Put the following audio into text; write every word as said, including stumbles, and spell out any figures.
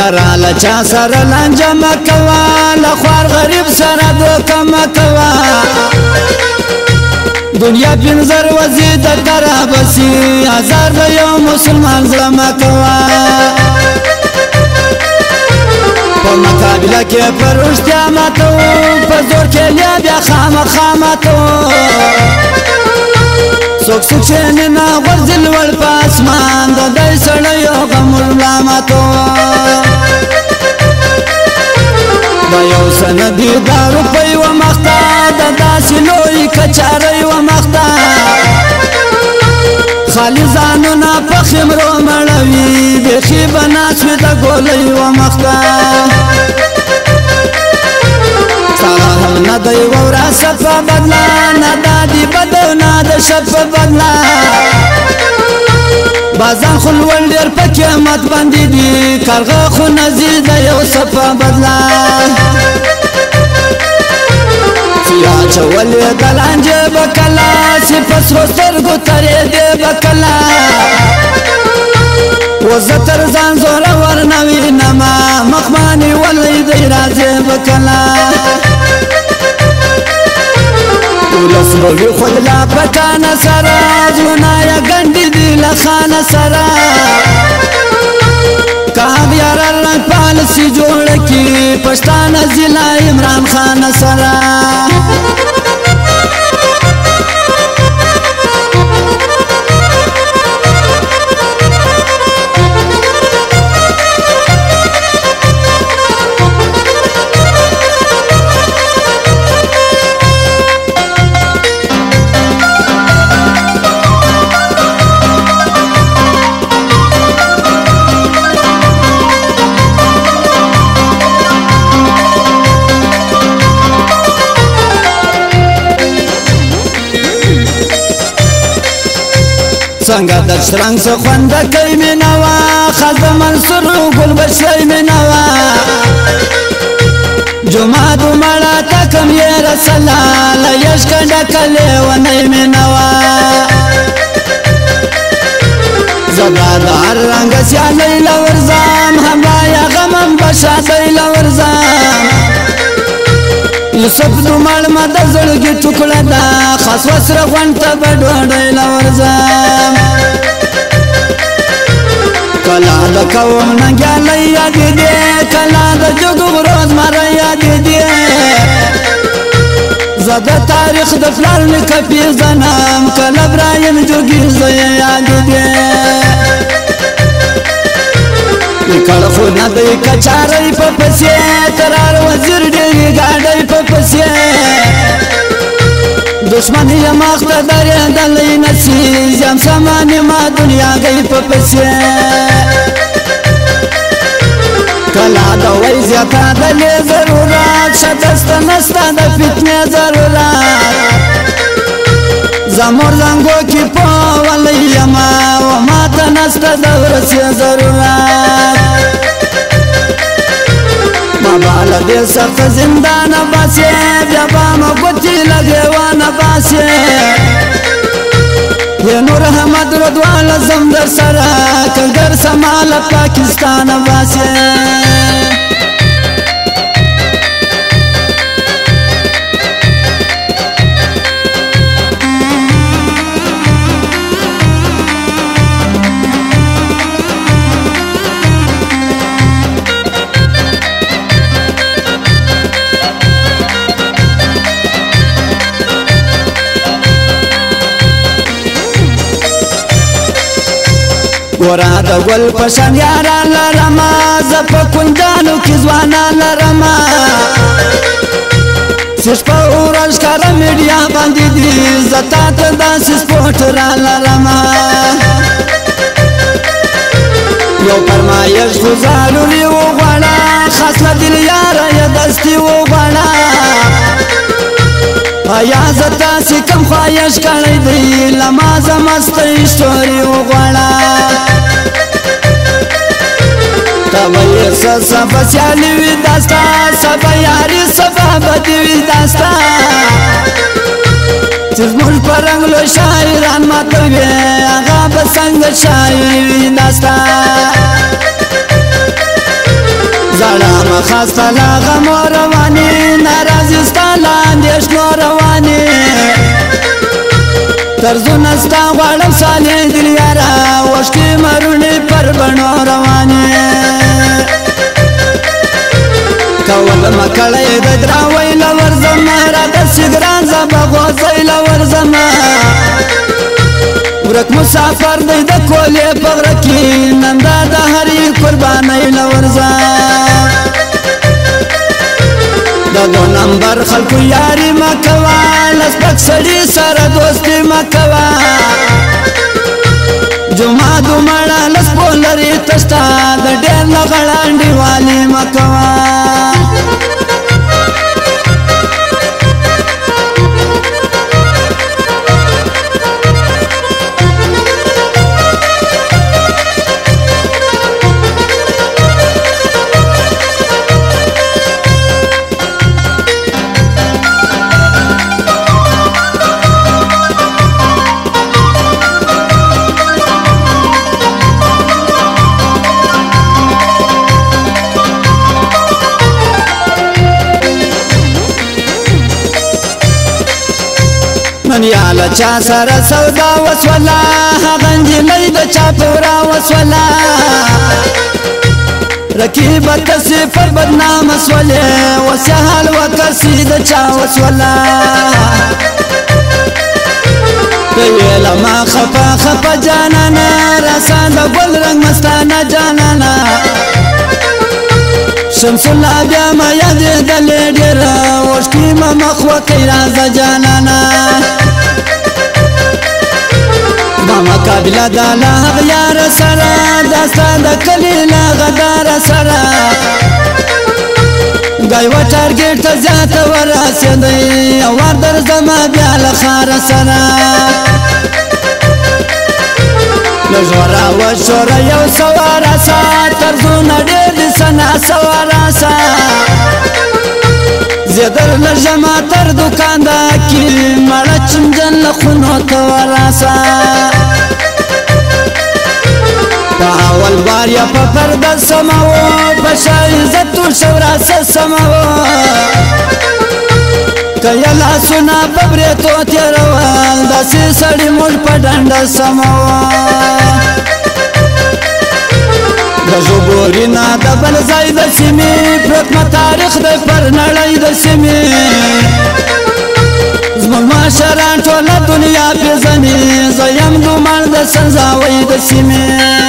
یارا لچا سر لانجا مکوا لخوار غریب سر دوکا مکوا دنیا پینزر وزید درہ بسی آزار دیو مسلمان ظلم کوا پا مقابلہ کے پر اشتیا ماتو پر زور کے لیا بیا خام خاماتو سوک سوک چینینا غرزل والپاس مان دو دی سڑیو غم اللاماتو دیو سندی دارو پی و مختا دادا سلوی کچاری و مختا خالی زانو نا پخیم رو مڑوی بیخی بناسوی دا گولی و مختا سارا هم ندی ورا سفا بدلا ندادی بدو ناد شف بدلا بازان خلوان دیر پا قیمت بندی دی کارغا خو نزید یو صفا بدلا سیاچ ولی دلانج بکلا سی پس رو سرگو ترید بکلا وزتر زان زور ورنوی نما مخمانی ولی دیراز بکلا دولس روی خود لا پکان سرا زونای گندی لخان سرا کہاں یارا رنگ پالسی جوڑ کی پشتان ضلع عمران خان سرا سنگا در شرنگ سخونده کئی می نوا خزم منصر و گل بشی می نوا جمعات و مڑا تکم یه رسلا لیشکنده کلی و نی می نوا زباد هر رنگ سیالی لورزام همرای غمم بشاتی لورزام یوسف دو مال مده زلگی ٹکڑه دا خاص وسر غونته بډوډی لورزام کلا د قوم ننګیالی یادې دی کلا د جګو روزمره یادې دی زه د تاریخ د پلار نیکه پېژنم کله برایم جوګي زه یې یادې دی کل خونه دی کچاری پا پسیه ترار وزیر دیوی گاڑی پا پسیه دشمنی مخت داری دلی نسیز یم سمانی ما دنیا گی پا پسیه کلا دوی زیتا دلی ضرورات شدست نستا دا فتنی ضرورات زمور زنگو کی پا ولی یما و ما تنست دورسی ضرورات بابا لده سخت زندان باسی بیابا ما گوتی لگه وان باسی یه نور حمد ردوال زمدر سرا کلگر سمال پاکستان باسی ورا د ګل پشان یارا لرما زه په کندانو کې ځوانا لرما سیس په اورنج کاره میډیا باندې دي زه تا ته داسې سپورټ را لرما یو فرمایش خو ځانونې وغواړه خاص له دل یاره یې دستي وغواړه آیا زتا سی کم خواهش کړی دی لما زمستی شتوري وغواړه تا وایې سسا بسیالي وي داستا سبا یاري سبا بدي وي داستا چې زموږ په رنګ لو شاعران ماتوي هغه به څنګه شاعري وي داستا زړه خاص لا غم رواني ناراضي ستاند شنو رواني ترزونه ستا غړم سالې دل یارا وشتي مرونی پر بڼو رواني کول مکلې د دراوي لور زمرا د سګران زبغو زيل ور زمرا ورک مسافر دی د کولې پغړه کې نن دا د هرې قربانۍ لورځه دا دو نمبر خلکو یاري مه کوه لس پک سړي سره دوستي مه کوه جمعه دومړه لس پولرې تشته د ډېر نه غړه انډیوالي مه کوه یا له چا سره سودا وسوله هغه نجلۍ د چا پوره وسوله رقیبه ته صفر بدنامه سولې وسه حال وکړسي د چا وسوله ته یې له ما خفه خفه جانانه راسه د ګل رنګ مستانه جانانه شمس الله بیا ما یادېدلې ډېره اوښکې مه مخ وکۍ راځه جانانه مقابله د له هغه یاره سره دا ستا د کلي له غداره سره دا یوه ټارګېټ ته زیاته ورسېدی او ور درځمه بیا له ښاره سره لږ ورا وشوره یو سوه راسه طرزونه ډېر دي سنا سوه راسه زه در لږمه تر دوکانده کې مړه چمجن له خونو ته وراسه اول بار یا په پرده سماو په شا عزت ټول شو راسه سماو که یې لاسونه په برېتو تېروه داسې سړي موږ په ډنډه سماو د ژغوري نه د بل ځای د سیمې پرتمه تاریخ دی پر نړۍ د سیمې زموږ معاشره ټوله دنیا پېژني زه یم ګومان د سنځاوۍ د سیمې